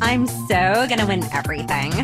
I'm so gonna win everything.